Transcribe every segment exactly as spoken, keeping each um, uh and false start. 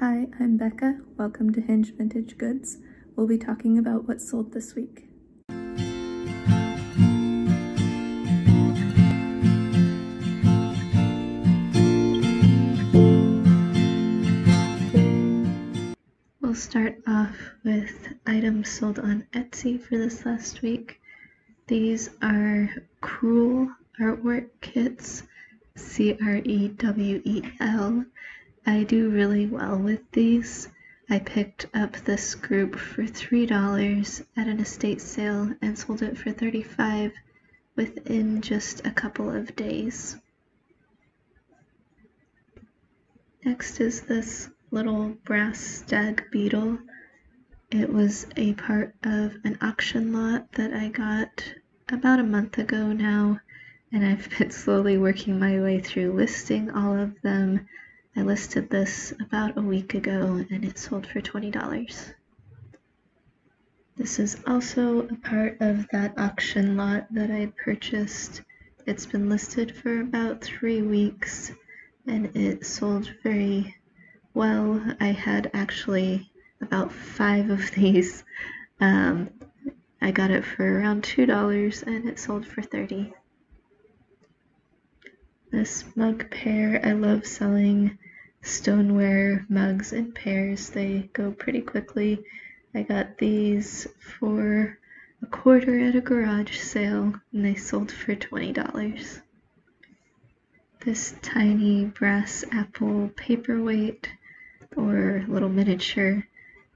Hi, I'm Becca. Welcome to Hinge Vintage Goods. We'll be talking about what sold this week. We'll start off with items sold on Etsy for this last week. These are Crewel artwork kits, C R E W E L. I do really well with these. I picked up this group for three dollars at an estate sale and sold it for thirty-five dollars within just a couple of days. Next is this little brass stag beetle. It was a part of an auction lot that I got about a month ago now, and I've been slowly working my way through listing all of them. I listed this about a week ago and it sold for twenty dollars. This is also a part of that auction lot that I purchased. It's been listed for about three weeks and it sold very well. I had actually about five of these. Um, I got it for around two dollars and it sold for thirty dollars. This mug pair, I love selling stoneware mugs in pairs. They go pretty quickly. I got these for a quarter at a garage sale and they sold for twenty dollars. This tiny brass apple paperweight, or little miniature,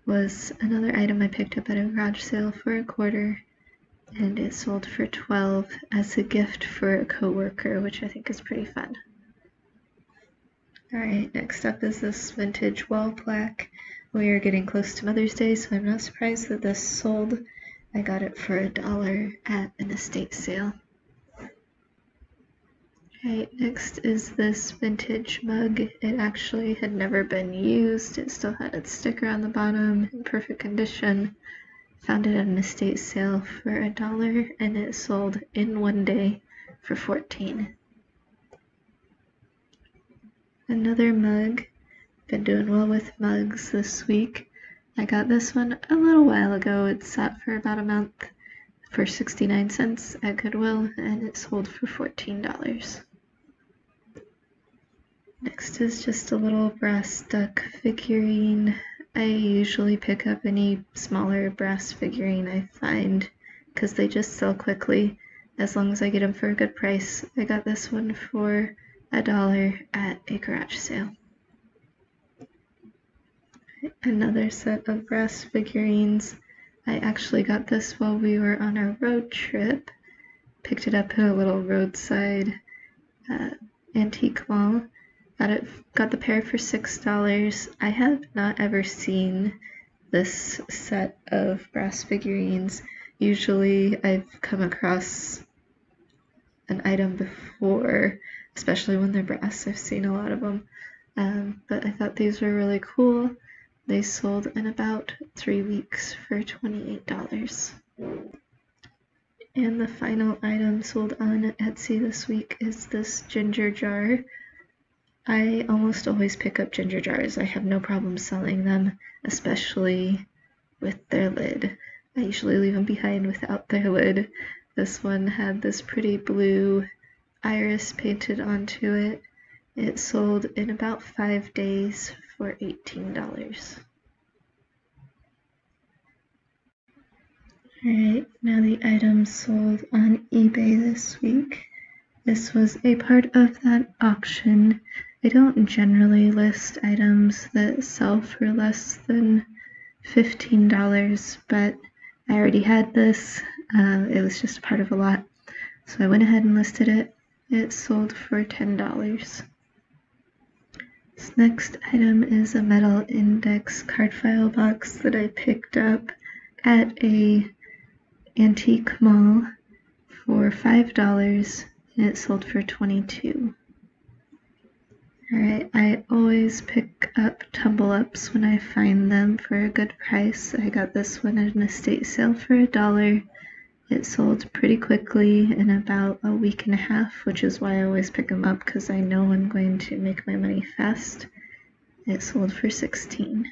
was another item I picked up at a garage sale for a quarter, and it sold for twelve dollars as a gift for a coworker, which I think is pretty fun. Alright, next up is this vintage wall plaque. We are getting close to Mother's Day, so I'm not surprised that this sold. I got it for a dollar at an estate sale. Alright, next is this vintage mug. It actually had never been used. It still had its sticker on the bottom, in perfect condition. Found it at an estate sale for a dollar and it sold in one day for fourteen dollars. Another mug. Been doing well with mugs this week. I got this one a little while ago. It sat for about a month for sixty-nine cents at Goodwill and it sold for fourteen dollars. Next is just a little brass duck figurine. I usually pick up any smaller brass figurine I find because they just sell quickly as long as I get them for a good price. I got this one for a dollar at a garage sale. Another set of brass figurines. I actually got this while we were on our road trip. Picked it up at a little roadside uh, antique mall. Got it, got the pair for six dollars. I have not ever seen this set of brass figurines. Usually I've come across an item before, especially when they're brass. I've seen a lot of them. Um, but I thought these were really cool. They sold in about three weeks for twenty-eight dollars. And the final item sold on Etsy this week is this ginger jar. I almost always pick up ginger jars. I have no problem selling them, especially with their lid. I usually leave them behind without their lid. This one had this pretty blue iris painted onto it. It sold in about five days for eighteen dollars. Alright, now the items sold on eBay this week. This was a part of that auction. I don't generally list items that sell for less than fifteen dollars, but I already had this. Uh, it was just part of a lot, so I went ahead and listed it. It sold for ten dollars. This next item is a metal index card file box that I picked up at a antique mall for five dollars, and it sold for twenty-two dollars. Alright, I always pick up tumble-ups when I find them for a good price. I got this one at an estate sale for a dollar. It sold pretty quickly in about a week and a half, which is why I always pick them up, because I know I'm going to make my money fast. It sold for sixteen dollars.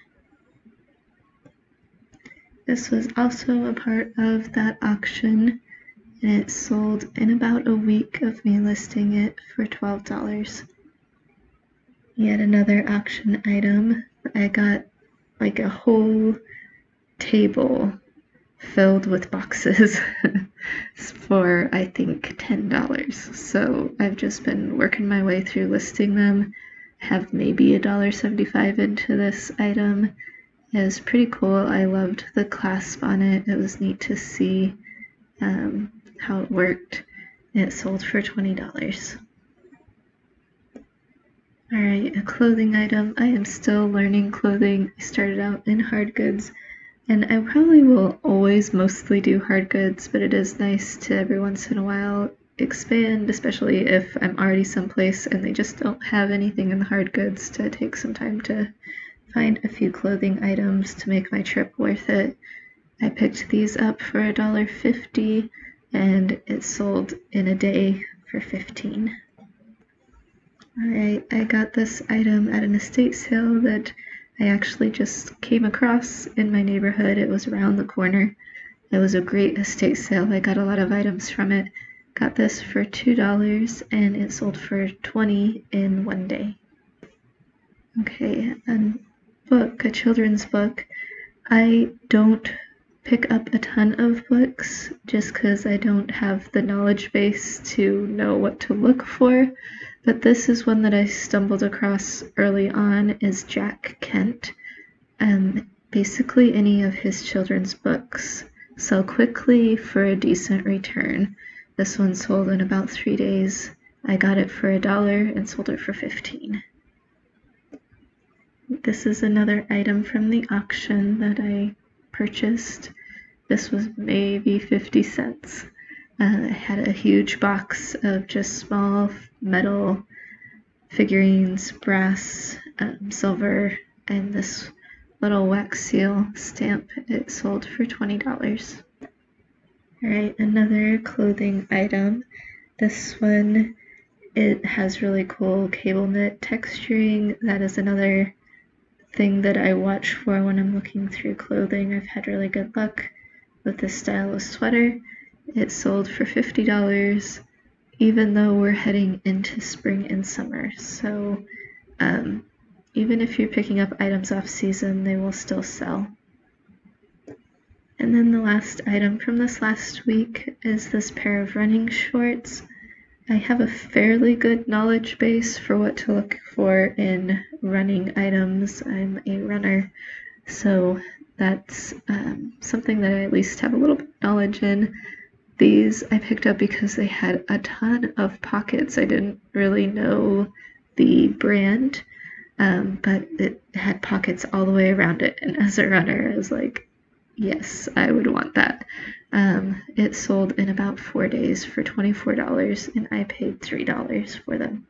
This was also a part of that auction, and it sold in about a week of me listing it for twelve dollars. Yet another auction item. I got like a whole table filled with boxes for, I think, ten dollars. So I've just been working my way through listing them. I have maybe one dollar and seventy-five cents into this item. It was pretty cool. I loved the clasp on it. It was neat to see um, how it worked. It sold for twenty dollars. Alright, a clothing item. I am still learning clothing. I started out in hard goods, and I probably will always mostly do hard goods, but it is nice to every once in a while expand, especially if I'm already someplace and they just don't have anything in the hard goods, to take some time to find a few clothing items to make my trip worth it. I picked these up for a dollar fifty, and it sold in a day for fifteen dollars. Alright, I got this item at an estate sale that I actually just came across in my neighborhood. It was around the corner. It was a great estate sale. I got a lot of items from it. Got this for two dollars, and it sold for twenty dollars in one day. Okay, a book, a children's book. I don't pick up a ton of books just because I don't have the knowledge base to know what to look for. But this is one that I stumbled across early on, is Jack Kent. Um, basically any of his children's books sell quickly for a decent return. This one sold in about three days. I got it for a dollar and sold it for fifteen dollars. This is another item from the auction that I purchased. This was maybe fifty cents. Uh, I had a huge box of just small metal figurines, brass, um, silver, and this little wax seal stamp. It sold for twenty dollars. Alright, another clothing item. This one, it has really cool cable knit texturing. That is another thing that I watch for when I'm looking through clothing. I've had really good luck with this style of sweater. It sold for fifty dollars, even though we're heading into spring and summer. So um, even if you're picking up items off season, they will still sell. And then the last item from this last week is this pair of running shorts. I have a fairly good knowledge base for what to look for in running items. I'm a runner, so that's um, something that I at least have a little bit of knowledge in. These I picked up because they had a ton of pockets. I didn't really know the brand, um, but it had pockets all the way around it. And as a runner, I was like, yes, I would want that. Um, it sold in about four days for twenty-four dollars, and I paid three dollars for them.